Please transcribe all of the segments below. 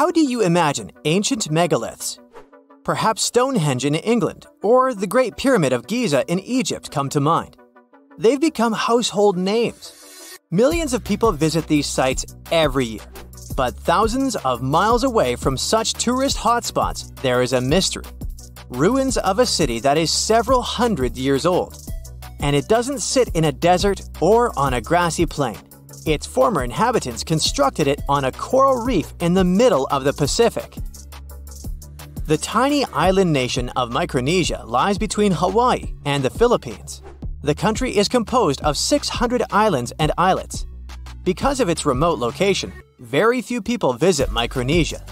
How do you imagine ancient megaliths? Perhaps Stonehenge in England or the Great Pyramid of Giza in Egypt come to mind. They've become household names. Millions of people visit these sites every year. But thousands of miles away from such tourist hotspots, there is a mystery. Ruins of a city that is several hundred years old. And it doesn't sit in a desert or on a grassy plain. Its former inhabitants constructed it on a coral reef in the middle of the Pacific. The tiny island nation of Micronesia lies between Hawaii and the Philippines. The country is composed of 600 islands and islets. Because of its remote location, very few people visit Micronesia.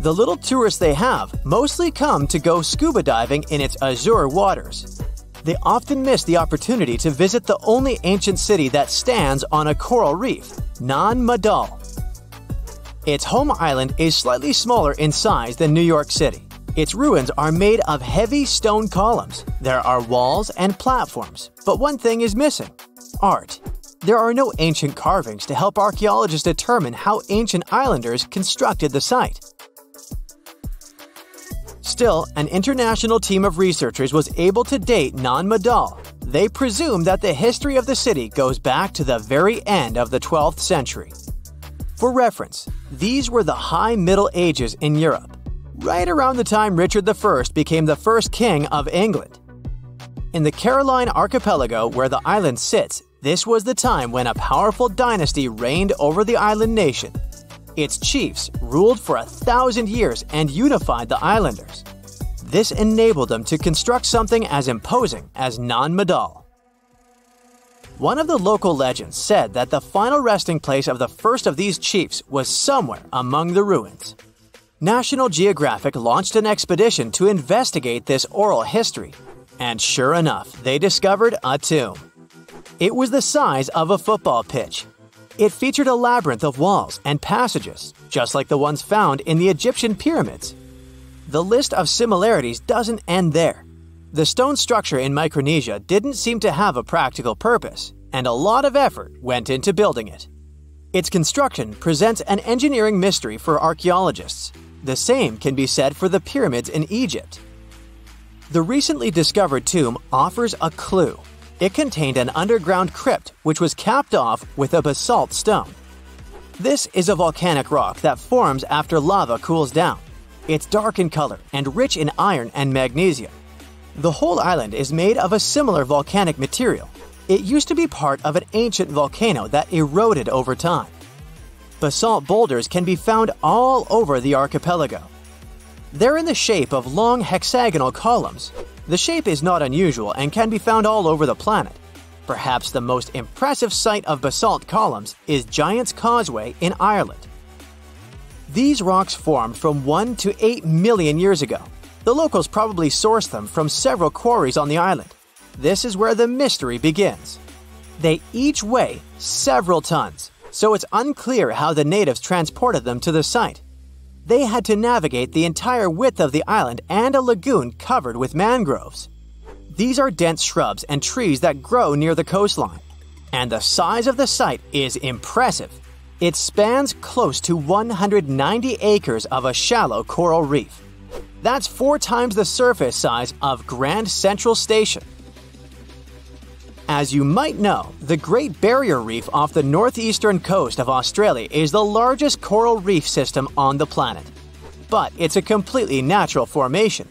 The little tourists they have mostly come to go scuba diving in its azure waters. They often miss the opportunity to visit the only ancient city that stands on a coral reef, Nan Madol. Its home island is slightly smaller in size than New York City. Its ruins are made of heavy stone columns. There are walls and platforms, but one thing is missing: art. There are no ancient carvings to help archaeologists determine how ancient islanders constructed the site. Still, an international team of researchers was able to date Nan Madol. They presume that the history of the city goes back to the very end of the 12th century. For reference, these were the High Middle Ages in Europe, right around the time Richard I became the first king of England. In the Caroline Archipelago, where the island sits, this was the time when a powerful dynasty reigned over the island nation. Its chiefs ruled for 1,000 years and unified the islanders. This enabled them to construct something as imposing as Nan Madol. One of the local legends said that the final resting place of the first of these chiefs was somewhere among the ruins. National Geographic launched an expedition to investigate this oral history, and sure enough, they discovered a tomb. It was the size of a football pitch. It featured a labyrinth of walls and passages, just like the ones found in the Egyptian pyramids. The list of similarities doesn't end there. The stone structure in Micronesia didn't seem to have a practical purpose, and a lot of effort went into building it. Its construction presents an engineering mystery for archaeologists. The same can be said for the pyramids in Egypt. The recently discovered tomb offers a clue. It contained an underground crypt which was capped off with a basalt stone. This is a volcanic rock that forms after lava cools down. It's dark in color and rich in iron and magnesium. The whole island is made of a similar volcanic material. It used to be part of an ancient volcano that eroded over time. Basalt boulders can be found all over the archipelago. They're in the shape of long hexagonal columns. The shape is not unusual and can be found all over the planet. Perhaps the most impressive sight of basalt columns is Giant's Causeway in Ireland. These rocks formed from 1 to 8 million years ago. The locals probably sourced them from several quarries on the island. This is where the mystery begins. They each weigh several tons, so it's unclear how the natives transported them to the site. They had to navigate the entire width of the island and a lagoon covered with mangroves. These are dense shrubs and trees that grow near the coastline. And the size of the site is impressive. It spans close to 190 acres of a shallow coral reef. That's 4 times the surface size of Grand Central Station. As you might know, the Great Barrier Reef off the northeastern coast of Australia is the largest coral reef system on the planet. But it's a completely natural formation.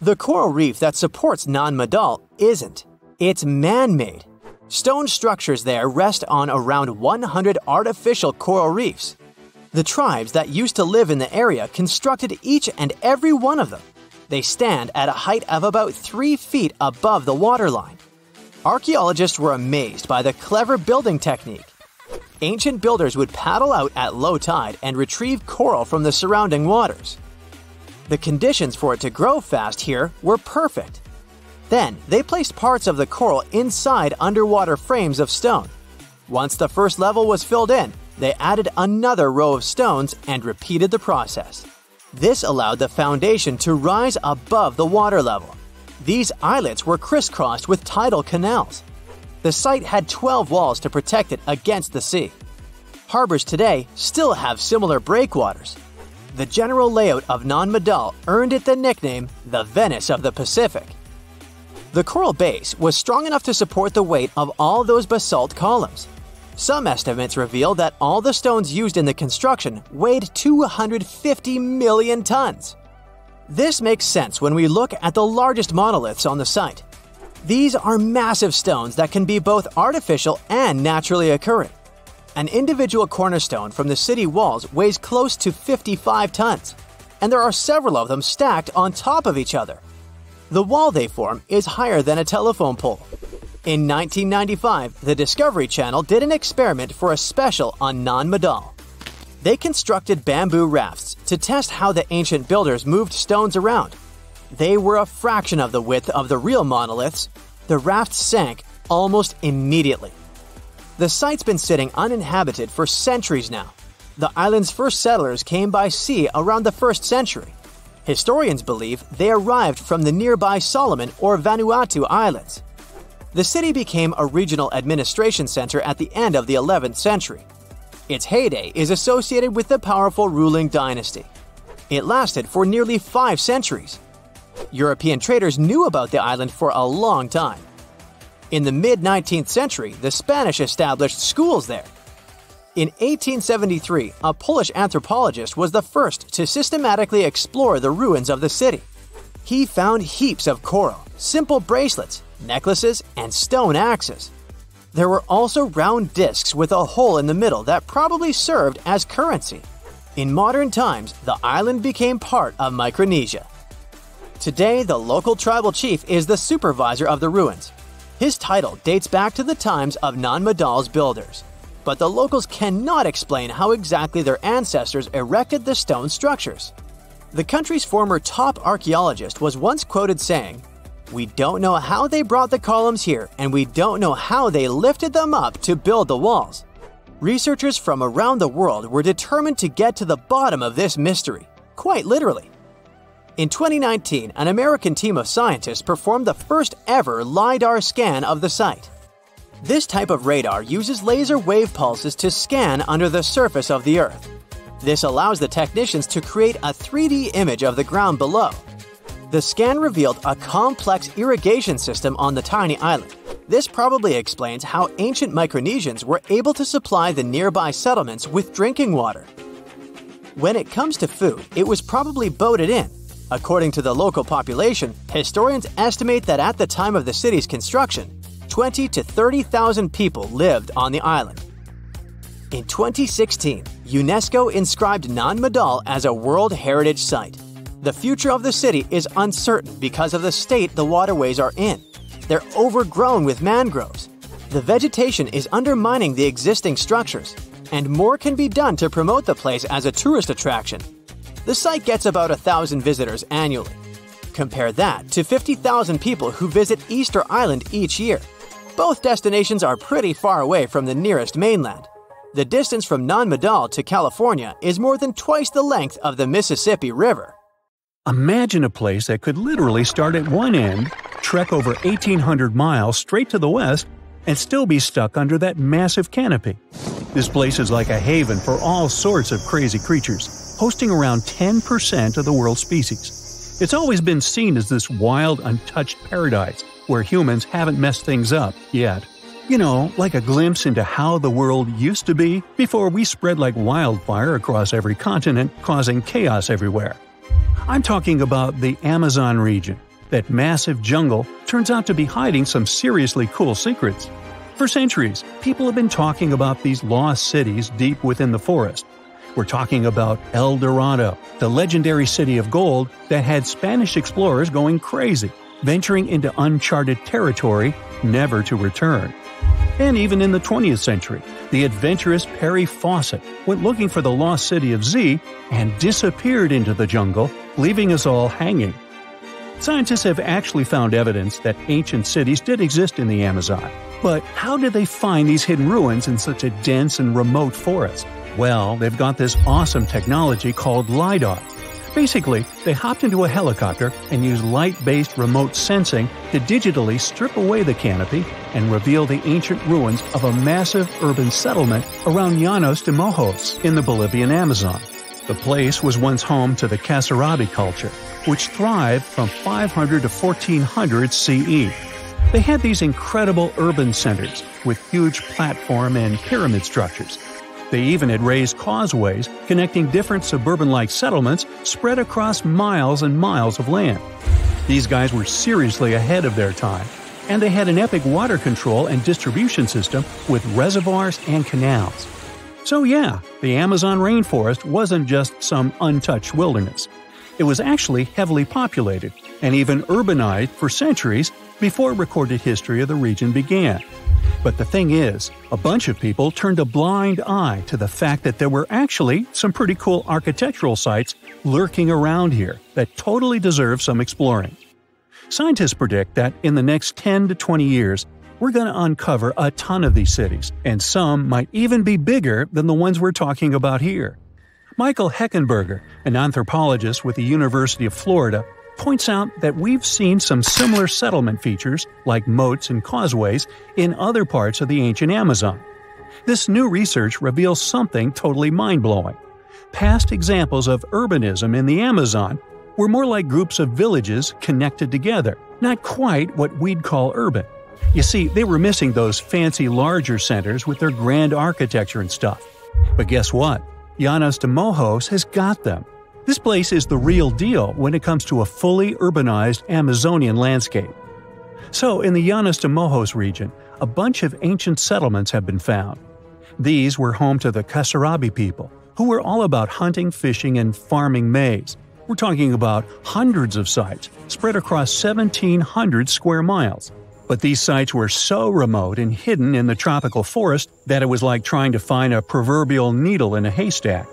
The coral reef that supports Nan Madol isn't. It's man-made. Stone structures there rest on around 100 artificial coral reefs. The tribes that used to live in the area constructed each and every one of them. They stand at a height of about 3 feet above the waterline. Archaeologists were amazed by the clever building technique. Ancient builders would paddle out at low tide and retrieve coral from the surrounding waters. The conditions for it to grow fast here were perfect. Then, they placed parts of the coral inside underwater frames of stone. Once the first level was filled in, they added another row of stones and repeated the process. This allowed the foundation to rise above the water level. These islets were crisscrossed with tidal canals. The site had 12 walls to protect it against the sea. Harbors today still have similar breakwaters. The general layout of Nan Madol earned it the nickname the Venice of the Pacific. The coral base was strong enough to support the weight of all those basalt columns. Some estimates reveal that all the stones used in the construction weighed 250 million tons. This makes sense when we look at the largest monoliths on the site. These are massive stones that can be both artificial and naturally occurring. An individual cornerstone from the city walls weighs close to 55 tons, and there are several of them stacked on top of each other. The wall they form is higher than a telephone pole. In 1995, the Discovery Channel did an experiment for a special on Nan Madol. They constructed bamboo rafts to test how the ancient builders moved stones around. They were a fraction of the width of the real monoliths. The rafts sank almost immediately. The site's been sitting uninhabited for centuries now. The island's first settlers came by sea around the 1st century. Historians believe they arrived from the nearby Solomon or Vanuatu Islands. The city became a regional administration center at the end of the 11th century. Its heyday is associated with the powerful ruling dynasty. It lasted for nearly 5 centuries. European traders knew about the island for a long time. In the mid-19th century, the Spanish established schools there. In 1873, a Polish anthropologist was the first to systematically explore the ruins of the city. He found heaps of coral, simple bracelets, necklaces, and stone axes. There were also round discs with a hole in the middle that probably served as currency. In modern times, the island became part of Micronesia. Today, the local tribal chief is the supervisor of the ruins. His title dates back to the times of Nan Madol's builders. But the locals cannot explain how exactly their ancestors erected the stone structures. The country's former top archaeologist was once quoted saying, "We don't know how they brought the columns here, and we don't know how they lifted them up to build the walls." Researchers from around the world were determined to get to the bottom of this mystery, quite literally. In 2019, an American team of scientists performed the first ever LiDAR scan of the site. This type of radar uses laser wave pulses to scan under the surface of the Earth. This allows the technicians to create a 3D image of the ground below. The scan revealed a complex irrigation system on the tiny island. This probably explains how ancient Micronesians were able to supply the nearby settlements with drinking water. When it comes to food, it was probably boated in. According to the local population, historians estimate that at the time of the city's construction, 20 to 30,000 people lived on the island. In 2016, UNESCO inscribed Nan Madol as a World Heritage Site. The future of the city is uncertain because of the state the waterways are in. They're overgrown with mangroves. The vegetation is undermining the existing structures, and more can be done to promote the place as a tourist attraction. The site gets about 1,000 visitors annually. Compare that to 50,000 people who visit Easter Island each year. Both destinations are pretty far away from the nearest mainland. The distance from Nan Madol to California is more than twice the length of the Mississippi River. Imagine a place that could literally start at one end, trek over 1,800 miles straight to the west, and still be stuck under that massive canopy. This place is like a haven for all sorts of crazy creatures, hosting around 10% of the world's species. It's always been seen as this wild, untouched paradise, where humans haven't messed things up yet. You know, like a glimpse into how the world used to be before we spread like wildfire across every continent, causing chaos everywhere. I'm talking about the Amazon region. That massive jungle turns out to be hiding some seriously cool secrets. For centuries, people have been talking about these lost cities deep within the forest. We're talking about El Dorado, the legendary city of gold that had Spanish explorers going crazy, venturing into uncharted territory, never to return. And even in the 20th century, the adventurous Perry Fawcett went looking for the lost city of Z and disappeared into the jungle, leaving us all hanging. Scientists have actually found evidence that ancient cities did exist in the Amazon. But how did they find these hidden ruins in such a dense and remote forest? Well, they've got this awesome technology called LiDAR. Basically, they hopped into a helicopter and used light-based remote sensing to digitally strip away the canopy and reveal the ancient ruins of a massive urban settlement around Llanos de Mojos in the Bolivian Amazon. The place was once home to the Casarabe culture, which thrived from 500 to 1400 CE. They had these incredible urban centers with huge platform and pyramid structures. They even had raised causeways connecting different suburban-like settlements spread across miles and miles of land. These guys were seriously ahead of their time, and they had an epic water control and distribution system with reservoirs and canals. So yeah, the Amazon rainforest wasn't just some untouched wilderness. It was actually heavily populated and even urbanized for centuries before recorded history of the region began. But the thing is, a bunch of people turned a blind eye to the fact that there were actually some pretty cool architectural sites lurking around here that totally deserve some exploring. Scientists predict that in the next 10 to 20 years, we're going to uncover a ton of these cities, and some might even be bigger than the ones we're talking about here. Michael Heckenberger, an anthropologist with the University of Florida, points out that we've seen some similar settlement features, like moats and causeways, in other parts of the ancient Amazon. This new research reveals something totally mind-blowing. Past examples of urbanism in the Amazon were more like groups of villages connected together, not quite what we'd call urban. You see, they were missing those fancy larger centers with their grand architecture and stuff. But guess what? Llanos de Mojos has got them. This place is the real deal when it comes to a fully urbanized Amazonian landscape. So, in the Llanos de Mojos region, a bunch of ancient settlements have been found. These were home to the Casarabe people, who were all about hunting, fishing, and farming maize. We're talking about hundreds of sites, spread across 1,700 square miles. But these sites were so remote and hidden in the tropical forest that it was like trying to find a proverbial needle in a haystack.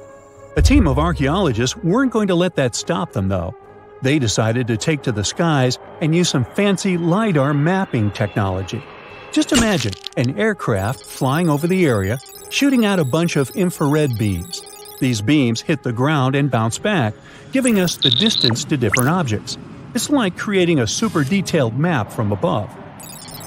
A team of archaeologists weren't going to let that stop them, though. They decided to take to the skies and use some fancy LiDAR mapping technology. Just imagine an aircraft flying over the area, shooting out a bunch of infrared beams. These beams hit the ground and bounce back, giving us the distance to different objects. It's like creating a super detailed map from above.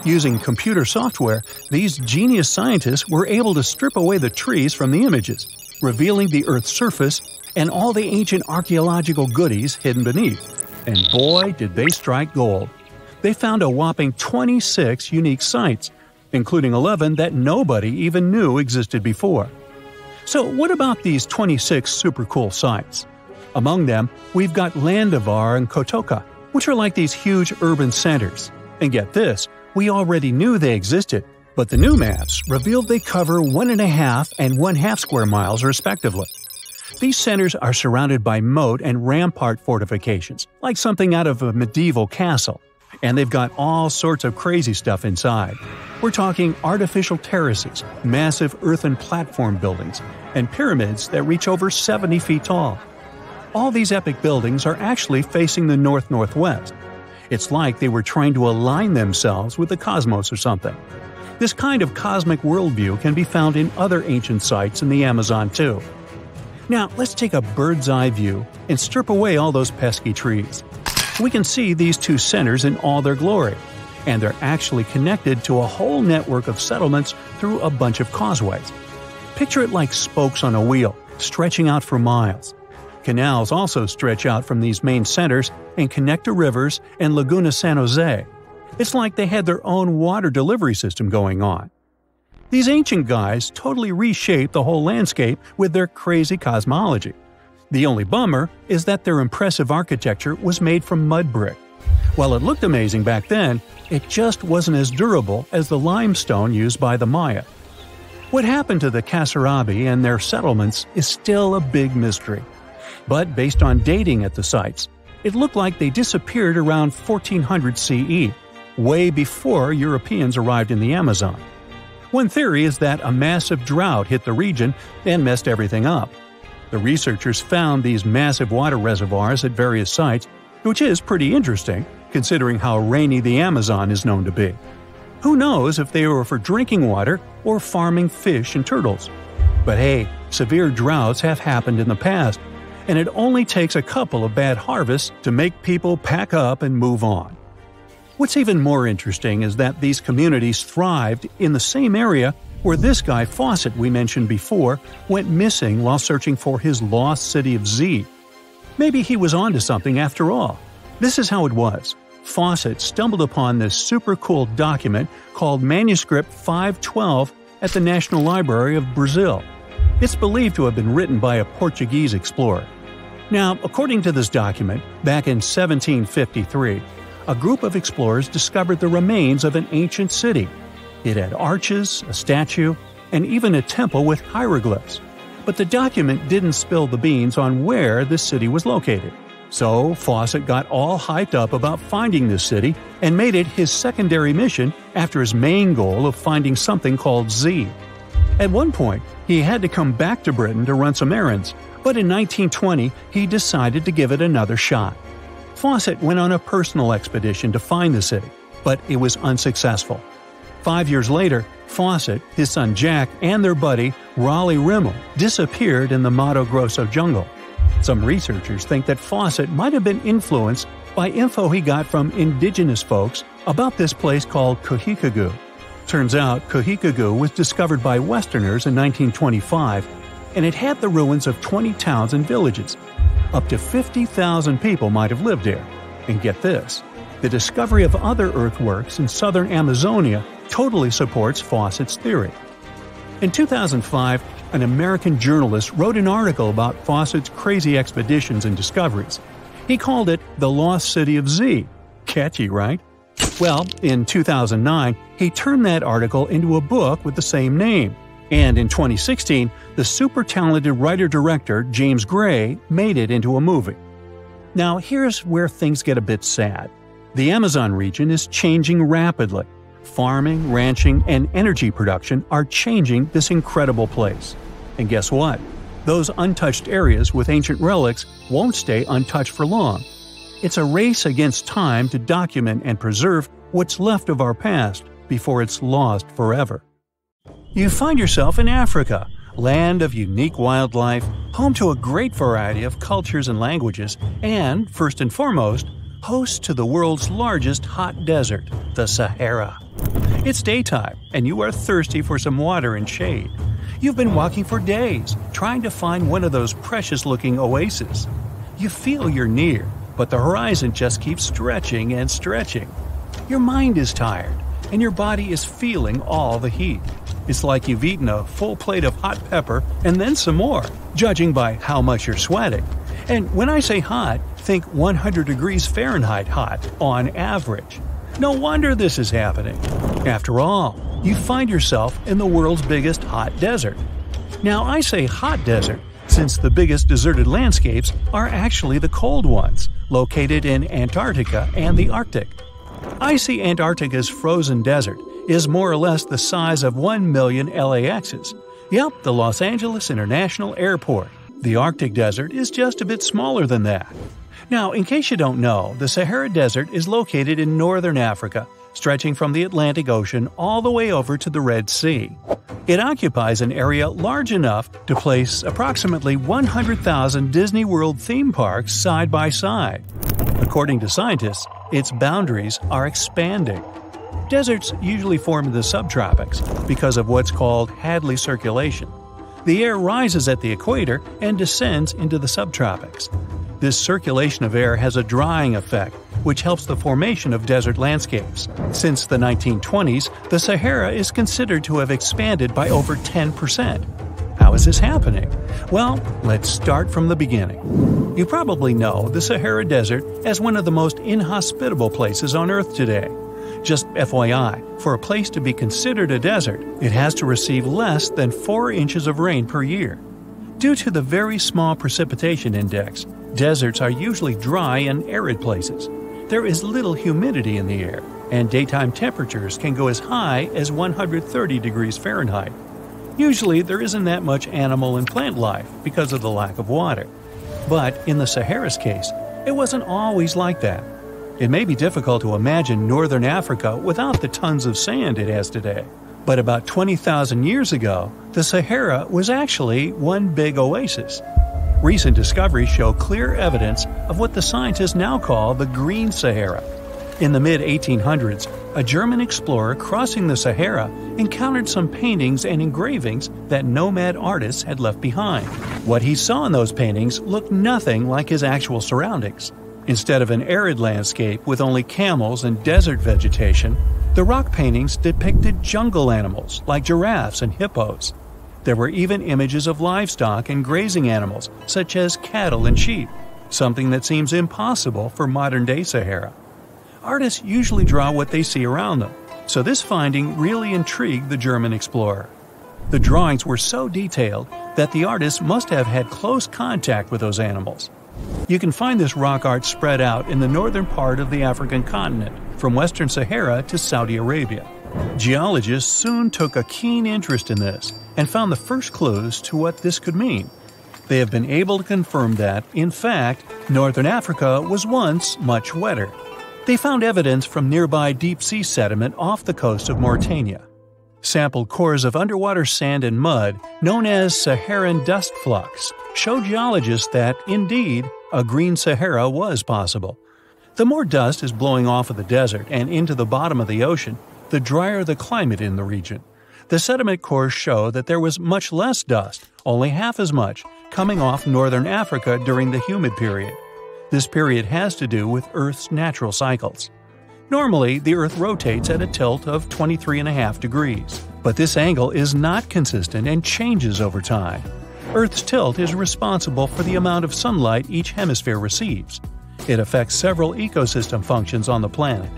Using computer software, these genius scientists were able to strip away the trees from the images, revealing the Earth's surface and all the ancient archaeological goodies hidden beneath. And boy, did they strike gold! They found a whopping 26 unique sites, including 11 that nobody even knew existed before. So what about these 26 super cool sites? Among them, we've got Landivar and Kotoka, which are like these huge urban centers. And get this, we already knew they existed, but the new maps revealed they cover 1.5 and 1/2 square miles respectively. These centers are surrounded by moat and rampart fortifications, like something out of a medieval castle. And they've got all sorts of crazy stuff inside. We're talking artificial terraces, massive earthen platform buildings, and pyramids that reach over 70 feet tall. All these epic buildings are actually facing the north-northwest. It's like they were trying to align themselves with the cosmos or something. This kind of cosmic worldview can be found in other ancient sites in the Amazon too. Now, let's take a bird's-eye view and strip away all those pesky trees. We can see these two centers in all their glory, and they're actually connected to a whole network of settlements through a bunch of causeways. Picture it like spokes on a wheel, stretching out for miles. Canals also stretch out from these main centers and connect to rivers and Laguna San Jose. It's like they had their own water delivery system going on. These ancient guys totally reshaped the whole landscape with their crazy cosmology. The only bummer is that their impressive architecture was made from mud brick. While it looked amazing back then, it just wasn't as durable as the limestone used by the Maya. What happened to the Casarabe and their settlements is still a big mystery. But based on dating at the sites, it looked like they disappeared around 1400 CE. Way before Europeans arrived in the Amazon. One theory is that a massive drought hit the region and messed everything up. The researchers found these massive water reservoirs at various sites, which is pretty interesting, considering how rainy the Amazon is known to be. Who knows if they were for drinking water or farming fish and turtles. But hey, severe droughts have happened in the past, and it only takes a couple of bad harvests to make people pack up and move on. What's even more interesting is that these communities thrived in the same area where this guy Fawcett we mentioned before went missing while searching for his lost city of Z. Maybe he was onto something after all. This is how it was. Fawcett stumbled upon this super cool document called Manuscript 512 at the National Library of Brazil. It's believed to have been written by a Portuguese explorer. Now, according to this document, back in 1753, a group of explorers discovered the remains of an ancient city. It had arches, a statue, and even a temple with hieroglyphs. But the document didn't spill the beans on where this city was located. So Fawcett got all hyped up about finding this city and made it his secondary mission after his main goal of finding something called Z. At one point, he had to come back to Britain to run some errands, but in 1920 he decided to give it another shot. Fawcett went on a personal expedition to find the city, but it was unsuccessful. 5 years later, Fawcett, his son Jack, and their buddy Raleigh Rimmel disappeared in the Mato Grosso jungle. Some researchers think that Fawcett might have been influenced by info he got from indigenous folks about this place called Kuhikugu. Turns out Kuhikugu was discovered by Westerners in 1925, and it had the ruins of 20 towns and villages. Up to 50,000 people might have lived there. And get this, the discovery of other earthworks in southern Amazonia totally supports Fawcett's theory. In 2005, an American journalist wrote an article about Fawcett's crazy expeditions and discoveries. He called it the Lost City of Z. Catchy, right? Well, in 2009, he turned that article into a book with the same name. And in 2016, the super talented writer-director James Gray made it into a movie. Now, here's where things get a bit sad. The Amazon region is changing rapidly. Farming, ranching, and energy production are changing this incredible place. And guess what? Those untouched areas with ancient relics won't stay untouched for long. It's a race against time to document and preserve what's left of our past before it's lost forever. You find yourself in Africa, land of unique wildlife, home to a great variety of cultures and languages, and, first and foremost, host to the world's largest hot desert, the Sahara. It's daytime, and you are thirsty for some water and shade. You've been walking for days, trying to find one of those precious-looking oases. You feel you're near, but the horizon just keeps stretching and stretching. Your mind is tired, and your body is feeling all the heat. It's like you've eaten a full plate of hot pepper and then some more, judging by how much you're sweating. And when I say hot, think 100 degrees Fahrenheit hot, on average. No wonder this is happening. After all, you find yourself in the world's biggest hot desert. Now, I say hot desert since the biggest deserted landscapes are actually the cold ones, located in Antarctica and the Arctic. Icy Antarctica's frozen desert is more or less the size of 1 million LAXs. Yep, the Los Angeles International Airport. The Arctic Desert is just a bit smaller than that. Now, in case you don't know, the Sahara Desert is located in northern Africa, stretching from the Atlantic Ocean all the way over to the Red Sea. It occupies an area large enough to place approximately 100,000 Disney World theme parks side by side. According to scientists, its boundaries are expanding. Deserts usually form in the subtropics because of what's called Hadley circulation. The air rises at the equator and descends into the subtropics. This circulation of air has a drying effect, which helps the formation of desert landscapes. Since the 1920s, the Sahara is considered to have expanded by over 10%. How is this happening? Well, let's start from the beginning. You probably know the Sahara Desert as one of the most inhospitable places on Earth today. Just FYI, for a place to be considered a desert, it has to receive less than 4 inches of rain per year. Due to the very small precipitation index, deserts are usually dry and arid places. There is little humidity in the air, and daytime temperatures can go as high as 130 degrees Fahrenheit. Usually, there isn't that much animal and plant life because of the lack of water. But in the Sahara's case, it wasn't always like that. It may be difficult to imagine northern Africa without the tons of sand it has today. But about 20,000 years ago, the Sahara was actually one big oasis. Recent discoveries show clear evidence of what the scientists now call the Green Sahara. In the mid-1800s, a German explorer crossing the Sahara encountered some paintings and engravings that nomad artists had left behind. What he saw in those paintings looked nothing like his actual surroundings. Instead of an arid landscape with only camels and desert vegetation, the rock paintings depicted jungle animals like giraffes and hippos. There were even images of livestock and grazing animals, such as cattle and sheep, something that seems impossible for modern-day Sahara. Artists usually draw what they see around them, so this finding really intrigued the German explorer. The drawings were so detailed that the artist must have had close contact with those animals. You can find this rock art spread out in the northern part of the African continent, from western Sahara to Saudi Arabia. Geologists soon took a keen interest in this and found the first clues to what this could mean. They have been able to confirm that, in fact, northern Africa was once much wetter. They found evidence from nearby deep-sea sediment off the coast of Mauritania. Sampled cores of underwater sand and mud, known as Saharan dust flux, show geologists that, indeed, a green Sahara was possible. The more dust is blowing off of the desert and into the bottom of the ocean, the drier the climate in the region. The sediment cores show that there was much less dust, only half as much, coming off northern Africa during the humid period. This period has to do with Earth's natural cycles. Normally, the Earth rotates at a tilt of 23.5 degrees, but this angle is not consistent and changes over time. Earth's tilt is responsible for the amount of sunlight each hemisphere receives. It affects several ecosystem functions on the planet.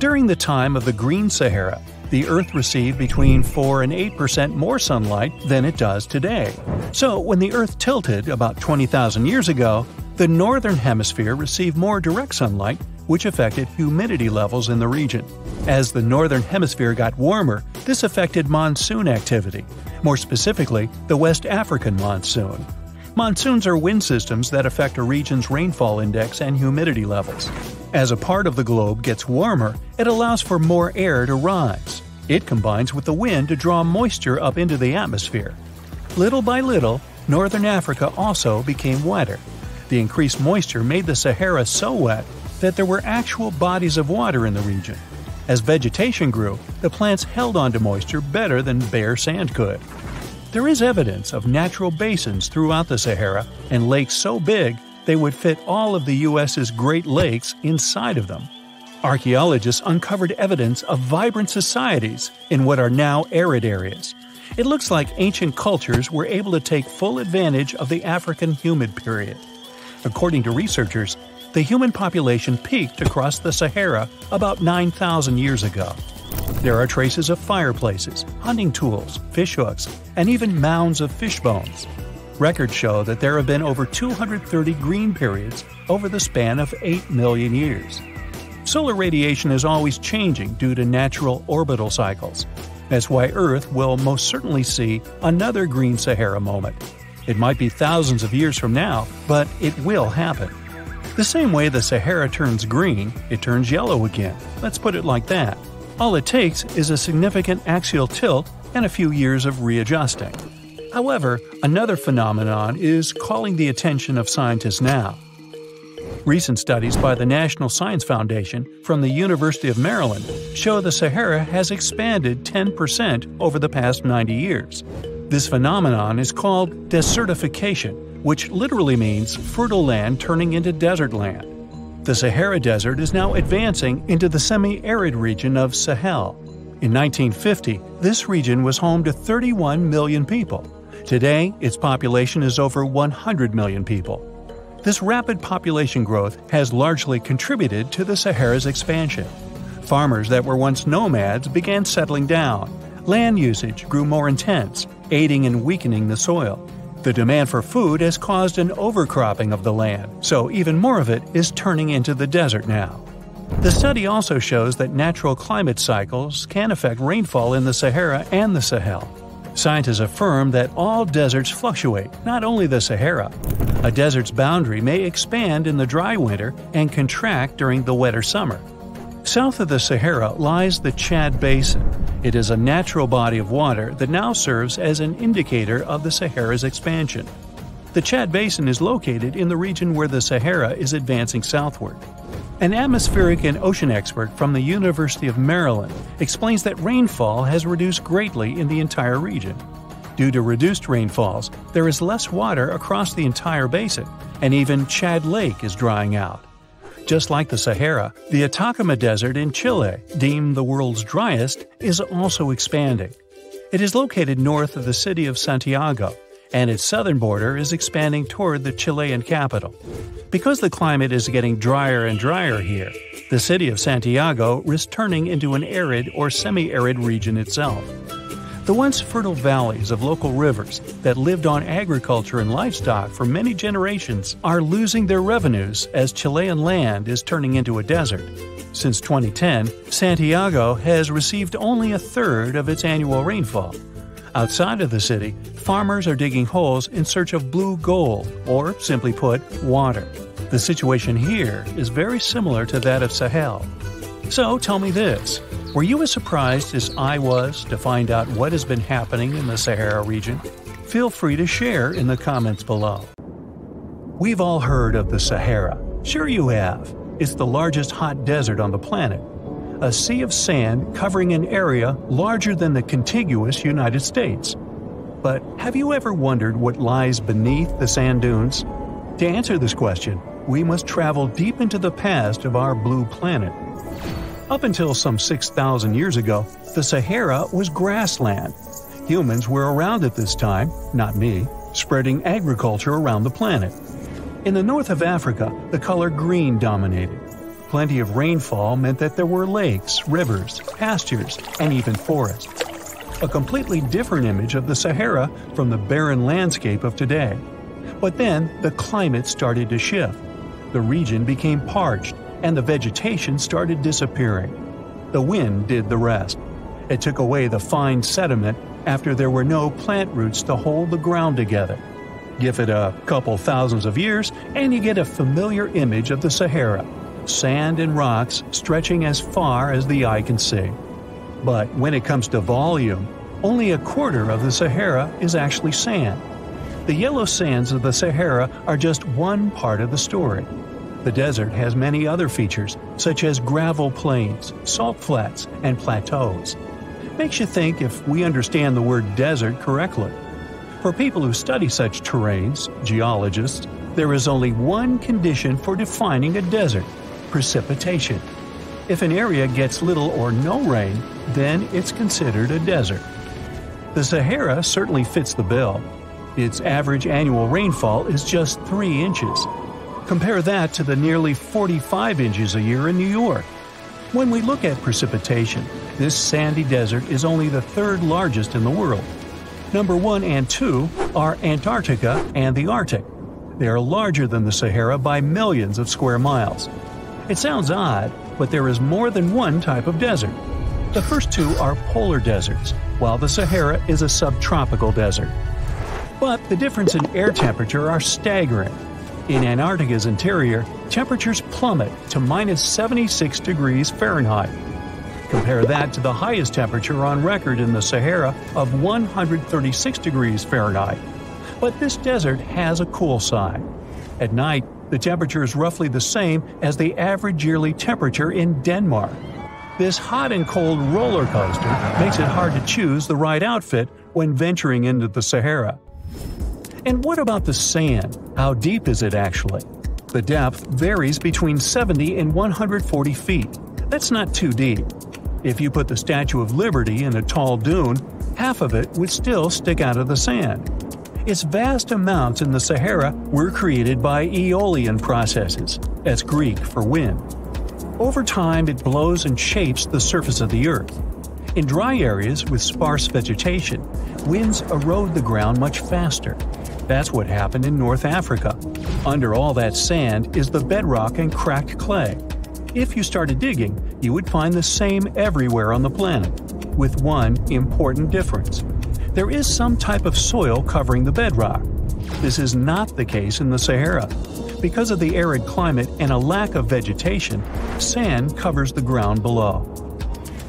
During the time of the Green Sahara, the Earth received between 4 and 8% more sunlight than it does today. So, when the Earth tilted about 20,000 years ago, the northern hemisphere received more direct sunlight, which affected humidity levels in the region. As the northern hemisphere got warmer, this affected monsoon activity, more specifically, the West African monsoon. Monsoons are wind systems that affect a region's rainfall index and humidity levels. As a part of the globe gets warmer, it allows for more air to rise. It combines with the wind to draw moisture up into the atmosphere. Little by little, northern Africa also became wetter. The increased moisture made the Sahara so wet that there were actual bodies of water in the region. As vegetation grew, the plants held onto moisture better than bare sand could. There is evidence of natural basins throughout the Sahara and lakes so big they would fit all of the U.S.'s Great Lakes inside of them. Archaeologists uncovered evidence of vibrant societies in what are now arid areas. It looks like ancient cultures were able to take full advantage of the African humid period. According to researchers, the human population peaked across the Sahara about 9,000 years ago. There are traces of fireplaces, hunting tools, fishhooks, and even mounds of fish bones. Records show that there have been over 230 green periods over the span of 8 million years. Solar radiation is always changing due to natural orbital cycles. That's why Earth will most certainly see another green Sahara moment. It might be thousands of years from now, but it will happen. The same way the Sahara turns green, it turns yellow again. Let's put it like that. All it takes is a significant axial tilt and a few years of readjusting. However, another phenomenon is calling the attention of scientists now. Recent studies by the National Science Foundation from the University of Maryland show the Sahara has expanded 10% over the past 90 years. This phenomenon is called desertification, which literally means fertile land turning into desert land. The Sahara Desert is now advancing into the semi-arid region of Sahel. In 1950, this region was home to 31 million people. Today, its population is over 100 million people. This rapid population growth has largely contributed to the Sahara's expansion. Farmers that were once nomads began settling down. Land usage grew more intense, aiding and weakening the soil. The demand for food has caused an overcropping of the land, so even more of it is turning into the desert now. The study also shows that natural climate cycles can affect rainfall in the Sahara and the Sahel. Scientists affirm that all deserts fluctuate, not only the Sahara. A desert's boundary may expand in the dry winter and contract during the wetter summer. South of the Sahara lies the Chad Basin. It is a natural body of water that now serves as an indicator of the Sahara's expansion. The Chad Basin is located in the region where the Sahara is advancing southward. An atmospheric and ocean expert from the University of Maryland explains that rainfall has reduced greatly in the entire region. Due to reduced rainfalls, there is less water across the entire basin, and even Chad Lake is drying out. Just like the Sahara, the Atacama Desert in Chile, deemed the world's driest, is also expanding. It is located north of the city of Santiago, and its southern border is expanding toward the Chilean capital. Because the climate is getting drier and drier here, the city of Santiago risks turning into an arid or semi-arid region itself. The once fertile valleys of local rivers that lived on agriculture and livestock for many generations are losing their revenues as Chilean land is turning into a desert. Since 2010, Santiago has received only a third of its annual rainfall. Outside of the city, farmers are digging holes in search of blue gold, or simply put, water. The situation here is very similar to that of Sahel. So tell me this, were you as surprised as I was to find out what has been happening in the Sahara region? Feel free to share in the comments below. We've all heard of the Sahara. Sure you have. It's the largest hot desert on the planet. A sea of sand covering an area larger than the contiguous United States. But have you ever wondered what lies beneath the sand dunes? To answer this question, we must travel deep into the past of our blue planet. Up until some 6,000 years ago, the Sahara was grassland. Humans were around at this time, not me, spreading agriculture around the planet. In the north of Africa, the color green dominated. Plenty of rainfall meant that there were lakes, rivers, pastures, and even forests. A completely different image of the Sahara from the barren landscape of today. But then, the climate started to shift. The region became parched, and the vegetation started disappearing. The wind did the rest. It took away the fine sediment after there were no plant roots to hold the ground together. Give it a couple thousands of years, and you get a familiar image of the Sahara. Sand and rocks stretching as far as the eye can see. But when it comes to volume, only a quarter of the Sahara is actually sand. The yellow sands of the Sahara are just one part of the story. The desert has many other features, such as gravel plains, salt flats, and plateaus. Makes you think if we understand the word desert correctly. For people who study such terrains, geologists, there is only one condition for defining a desert. Precipitation. If an area gets little or no rain, then it's considered a desert. The Sahara certainly fits the bill. Its average annual rainfall is just 3 inches. Compare that to the nearly 45 inches a year in New York. When we look at precipitation, this sandy desert is only the third largest in the world. Number 1 and 2 are Antarctica and the Arctic. They are larger than the Sahara by millions of square miles. It sounds odd, but there is more than one type of desert. The first two are polar deserts, while the Sahara is a subtropical desert. But the difference in air temperature are staggering. In Antarctica's interior, temperatures plummet to -76 degrees Fahrenheit. Compare that to the highest temperature on record in the Sahara of 136 degrees Fahrenheit. But this desert has a cool side. At night, the temperature is roughly the same as the average yearly temperature in Denmark. This hot and cold roller coaster makes it hard to choose the right outfit when venturing into the Sahara. And what about the sand? How deep is it actually? The depth varies between 70 and 140 feet. That's not too deep. If you put the Statue of Liberty in a tall dune, half of it would still stick out of the sand. Its vast amounts in the Sahara were created by aeolian processes, that's Greek for wind. Over time, it blows and shapes the surface of the earth. In dry areas with sparse vegetation, winds erode the ground much faster. That's what happened in North Africa. Under all that sand is the bedrock and cracked clay. If you started digging, you would find the same everywhere on the planet, with one important difference. There is some type of soil covering the bedrock. This is not the case in the Sahara. Because of the arid climate and a lack of vegetation, sand covers the ground below.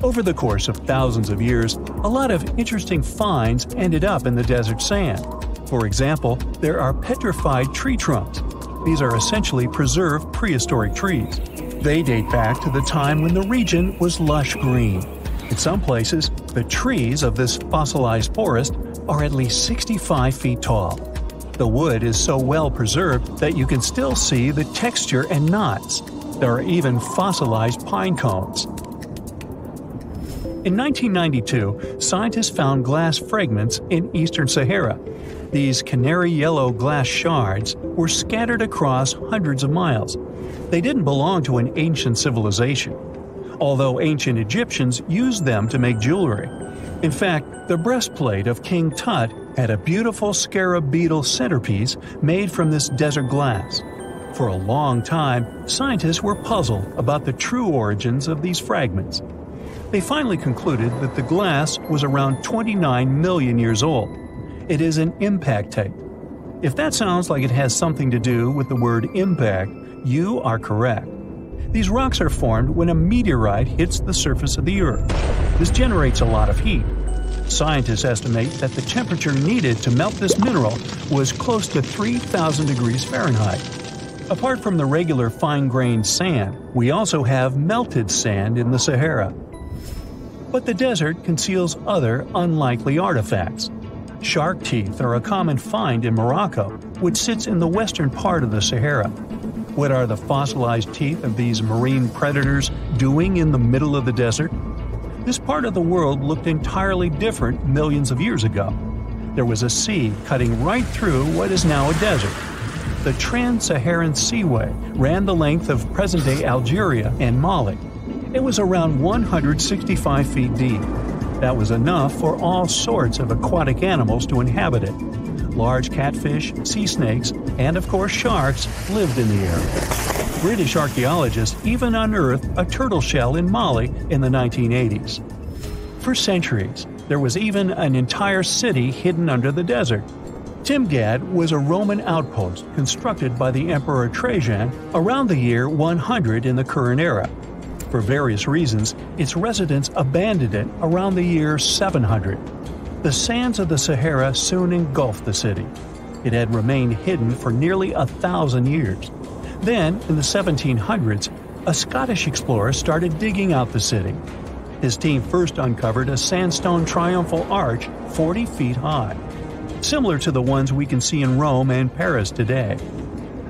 Over the course of thousands of years, a lot of interesting finds ended up in the desert sand. For example, there are petrified tree trunks. These are essentially preserved prehistoric trees. They date back to the time when the region was lush green. In some places, the trees of this fossilized forest are at least 65 feet tall. The wood is so well preserved that you can still see the texture and knots. There are even fossilized pine cones. In 1992, scientists found glass fragments in eastern Sahara. These canary yellow glass shards were scattered across hundreds of miles. They didn't belong to an ancient civilization, although ancient Egyptians used them to make jewelry. In fact, the breastplate of King Tut had a beautiful scarab beetle centerpiece made from this desert glass. For a long time, scientists were puzzled about the true origins of these fragments. They finally concluded that the glass was around 29 million years old. It is an impact tape. If that sounds like it has something to do with the word impact, you are correct. These rocks are formed when a meteorite hits the surface of the Earth. This generates a lot of heat. Scientists estimate that the temperature needed to melt this mineral was close to 3,000 degrees Fahrenheit. Apart from the regular fine-grained sand, we also have melted sand in the Sahara. But the desert conceals other unlikely artifacts. Shark teeth are a common find in Morocco, which sits in the western part of the Sahara. What are the fossilized teeth of these marine predators doing in the middle of the desert? This part of the world looked entirely different millions of years ago. There was a sea cutting right through what is now a desert. The Trans-Saharan Seaway ran the length of present-day Algeria and Mali. It was around 165 feet deep. That was enough for all sorts of aquatic animals to inhabit it. Large catfish, sea snakes, and of course sharks lived in the area. British archaeologists even unearthed a turtle shell in Mali in the 1980s. For centuries, there was even an entire city hidden under the desert. Timgad was a Roman outpost constructed by the Emperor Trajan around the year 100 in the current era. For various reasons, its residents abandoned it around the year 700. The sands of the Sahara soon engulfed the city. It had remained hidden for nearly 1,000 years. Then, in the 1700s, a Scottish explorer started digging out the city. His team first uncovered a sandstone triumphal arch 40 feet high, similar to the ones we can see in Rome and Paris today.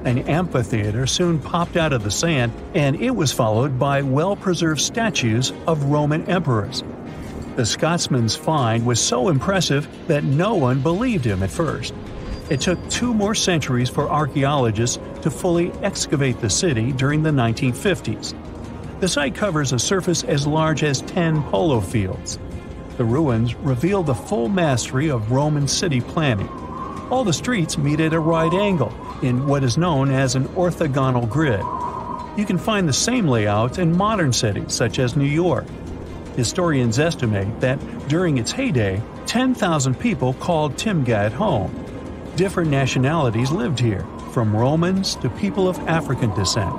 An amphitheater soon popped out of the sand, and it was followed by well-preserved statues of Roman emperors. The Scotsman's find was so impressive that no one believed him at first. It took 2 more centuries for archaeologists to fully excavate the city during the 1950s. The site covers a surface as large as 10 polo fields. The ruins reveal the full mastery of Roman city planning. All the streets meet at a right angle in what is known as an orthogonal grid. You can find the same layouts in modern cities such as New York. Historians estimate that during its heyday, 10,000 people called Timgad home. Different nationalities lived here, from Romans to people of African descent.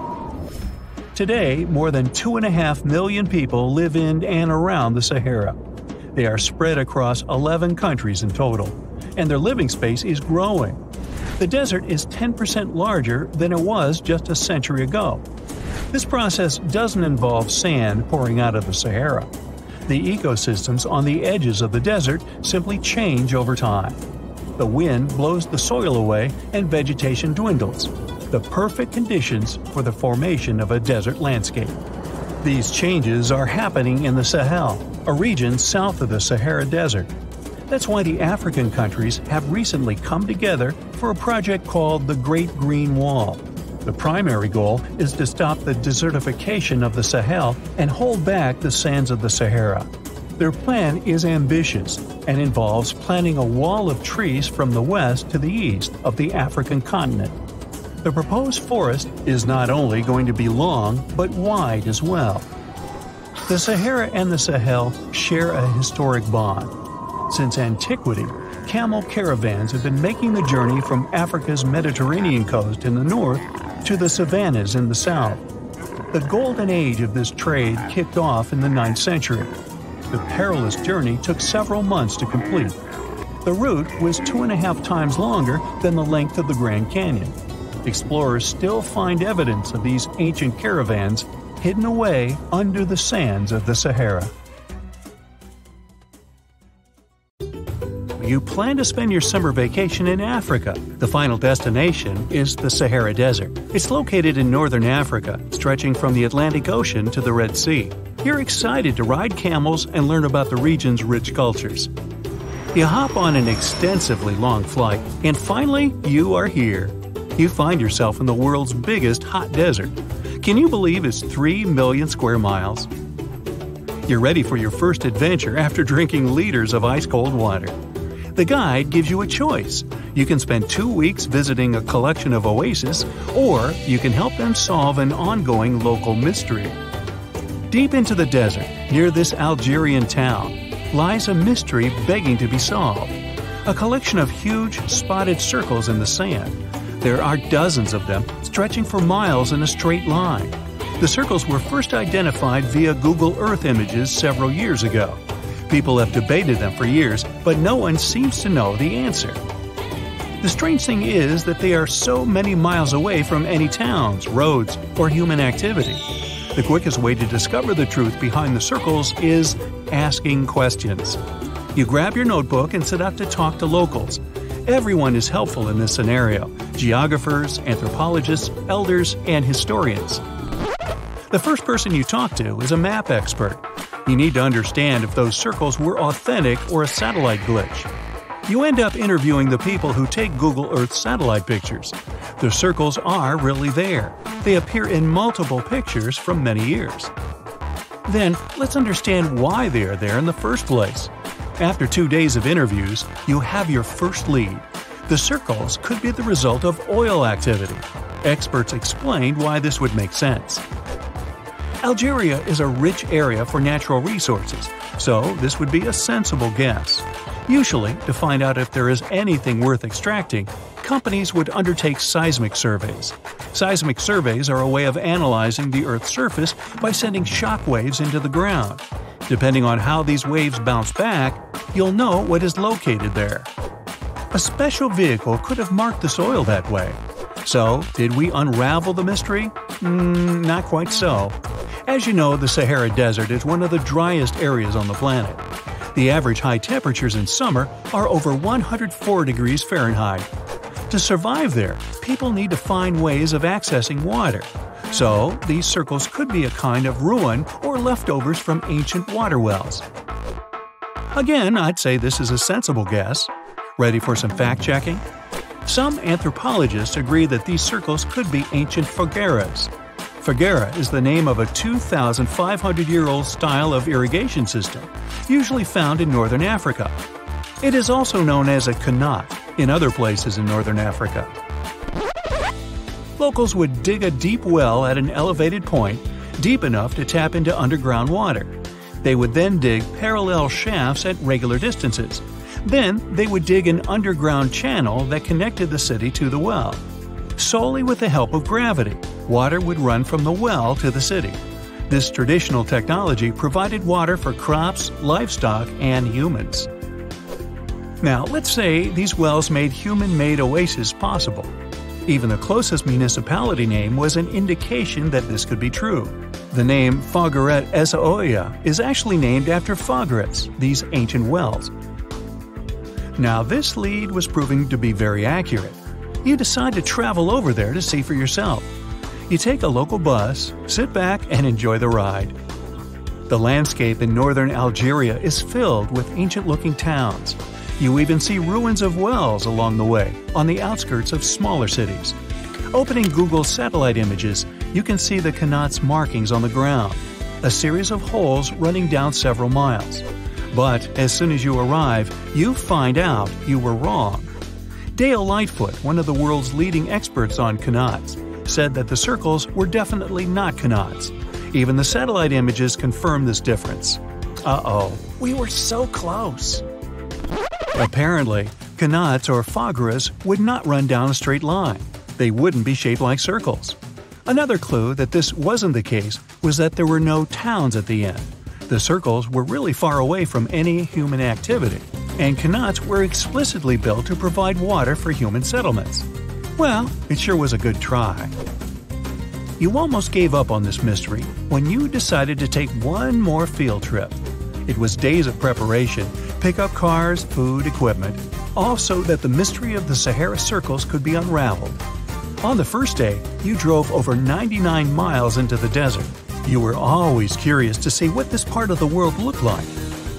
Today, more than 2.5 million people live in and around the Sahara. They are spread across 11 countries in total, and their living space is growing. The desert is 10% larger than it was just a century ago. This process doesn't involve sand pouring out of the Sahara. The ecosystems on the edges of the desert simply change over time. The wind blows the soil away and vegetation dwindles. The perfect conditions for the formation of a desert landscape. These changes are happening in the Sahel, a region south of the Sahara Desert. That's why the African countries have recently come together for a project called the Great Green Wall. The primary goal is to stop the desertification of the Sahel and hold back the sands of the Sahara. Their plan is ambitious and involves planting a wall of trees from the west to the east of the African continent. The proposed forest is not only going to be long, but wide as well. The Sahara and the Sahel share a historic bond. Since antiquity, camel caravans have been making the journey from Africa's Mediterranean coast in the north to the savannas in the south. The golden age of this trade kicked off in the 9th century. The perilous journey took several months to complete. The route was 2.5 times longer than the length of the Grand Canyon. explorers still find evidence of these ancient caravans hidden away under the sands of the Sahara. You plan to spend your summer vacation in Africa. The final destination is the Sahara Desert. It's located in northern Africa, stretching from the Atlantic Ocean to the Red Sea. You're excited to ride camels and learn about the region's rich cultures. You hop on an extensively long flight, and finally, you are here. You find yourself in the world's biggest hot desert. Can you believe it's 3 million square miles? You're ready for your first adventure after drinking liters of ice-cold water. The guide gives you a choice. You can spend 2 weeks visiting a collection of oases, or you can help them solve an ongoing local mystery. Deep into the desert, near this Algerian town, lies a mystery begging to be solved. A collection of huge, spotted circles in the sand. There are dozens of them, stretching for miles in a straight line. The circles were first identified via Google Earth images several years ago. People have debated them for years, but no one seems to know the answer. The strange thing is that they are so many miles away from any towns, roads, or human activity. The quickest way to discover the truth behind the circles is asking questions. You grab your notebook and set out to talk to locals. Everyone is helpful in this scenario: geographers, anthropologists, elders, and historians. The first person you talk to is a map expert. You need to understand if those circles were authentic or a satellite glitch. You end up interviewing the people who take Google Earth satellite pictures. The circles are really there. They appear in multiple pictures from many years. Then, let's understand why they are there in the first place. After 2 days of interviews, you have your first lead. The circles could be the result of oil activity. Experts explained why this would make sense. Algeria is a rich area for natural resources, so this would be a sensible guess. Usually, to find out if there is anything worth extracting, companies would undertake seismic surveys. Seismic surveys are a way of analyzing the Earth's surface by sending shock waves into the ground. Depending on how these waves bounce back, you'll know what is located there. A special vehicle could have marked the soil that way. So, did we unravel the mystery? Not quite so. As you know, the Sahara Desert is one of the driest areas on the planet. The average high temperatures in summer are over 104 degrees Fahrenheit. To survive there, people need to find ways of accessing water. So, these circles could be a kind of ruin or leftovers from ancient water wells. Again, I'd say this is a sensible guess. Ready for some fact-checking? Some anthropologists agree that these circles could be ancient fagueras. Faguera is the name of a 2,500-year-old style of irrigation system, usually found in northern Africa. It is also known as a kanat in other places in northern Africa. Locals would dig a deep well at an elevated point, deep enough to tap into underground water. They would then dig parallel shafts at regular distances. Then they would dig an underground channel that connected the city to the well. Solely with the help of gravity, water would run from the well to the city. This traditional technology provided water for crops, livestock, and humans. Now, let's say these wells made human-made oases possible. Even the closest municipality name was an indication that this could be true. The name Fagaret Essaouira is actually named after Fagarets, these ancient wells. Now, this lead was proving to be very accurate. You decide to travel over there to see for yourself. You take a local bus, sit back, and enjoy the ride. The landscape in northern Algeria is filled with ancient-looking towns. You even see ruins of wells along the way, on the outskirts of smaller cities. Opening Google satellite images, you can see the Kanat's markings on the ground, a series of holes running down several miles. But as soon as you arrive, you find out you were wrong. Dale Lightfoot, one of the world's leading experts on kanats, said that the circles were definitely not kanats. Even the satellite images confirm this difference. Uh-oh, we were so close! Apparently, kanats or fagaras would not run down a straight line. They wouldn't be shaped like circles. Another clue that this wasn't the case was that there were no towns at the end. The circles were really far away from any human activity, and kanats were explicitly built to provide water for human settlements. Well, it sure was a good try. You almost gave up on this mystery when you decided to take one more field trip. It was days of preparation, pick up cars, food, equipment, all so that the mystery of the Sahara circles could be unraveled. On the first day, you drove over 99 miles into the desert. You were always curious to see what this part of the world looked like.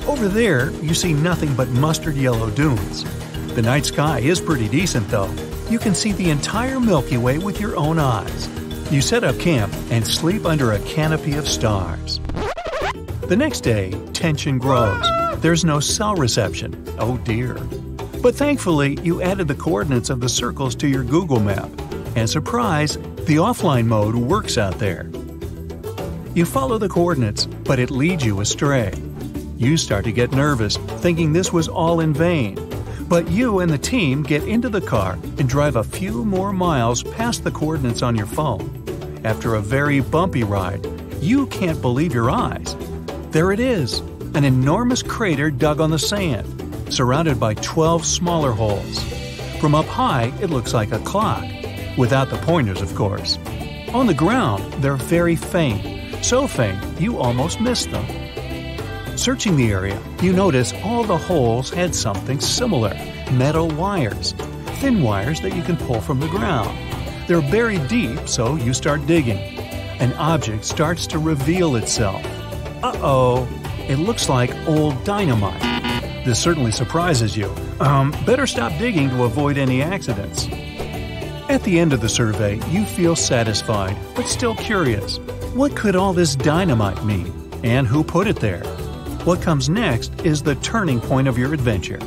Over there, you see nothing but mustard yellow dunes. The night sky is pretty decent though. You can see the entire Milky Way with your own eyes. You set up camp and sleep under a canopy of stars. The next day, tension grows. There's no cell reception. Oh dear. But thankfully, you added the coordinates of the circles to your Google map. And surprise, the offline mode works out there. You follow the coordinates, but it leads you astray. You start to get nervous, thinking this was all in vain. But you and the team get into the car and drive a few more miles past the coordinates on your phone. After a very bumpy ride, you can't believe your eyes. There it is, an enormous crater dug on the sand, surrounded by 12 smaller holes. From up high, it looks like a clock. Without the pointers, of course. On the ground, they're very faint, so faint you almost miss them. Searching the area, you notice all the holes had something similar, metal wires, thin wires that you can pull from the ground. They're buried deep, so you start digging. An object starts to reveal itself. Uh-oh, it looks like old dynamite. This certainly surprises you. Better stop digging to avoid any accidents. At the end of the survey, you feel satisfied, but still curious. What could all this dynamite mean? And who put it there? What comes next is the turning point of your adventure.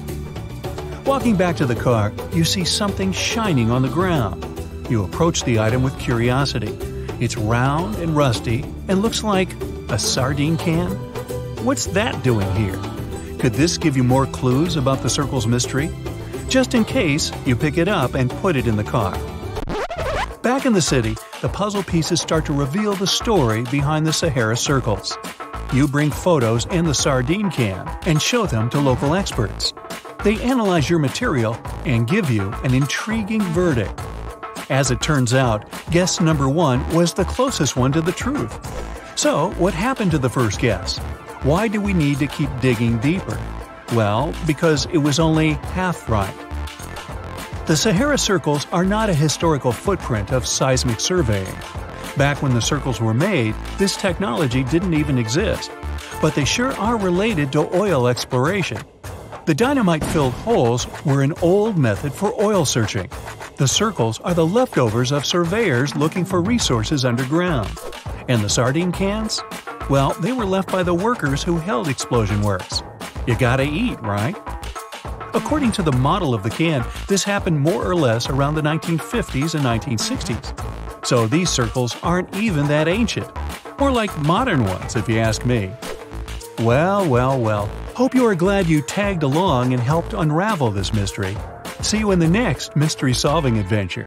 Walking back to the car, you see something shining on the ground. You approach the item with curiosity. It's round and rusty and looks like a sardine can. What's that doing here? Could this give you more clues about the circle's mystery? Just in case, you pick it up and put it in the car. Back in the city, the puzzle pieces start to reveal the story behind the Sahara circles. You bring photos and the sardine can and show them to local experts. They analyze your material and give you an intriguing verdict. As it turns out, guess number one was the closest one to the truth. So, what happened to the first guess? Why do we need to keep digging deeper? Well, because it was only half right. The Sahara circles are not a historical footprint of seismic surveying. Back when the circles were made, this technology didn't even exist. But they sure are related to oil exploration. The dynamite-filled holes were an old method for oil searching. The circles are the leftovers of surveyors looking for resources underground. And the sardine cans? Well, they were left by the workers who held explosion works. You gotta eat, right? According to the model of the can, this happened more or less around the 1950s and 1960s. So these circles aren't even that ancient. More like modern ones, if you ask me. Well, well, well. Hope you are glad you tagged along and helped unravel this mystery. See you in the next mystery-solving adventure.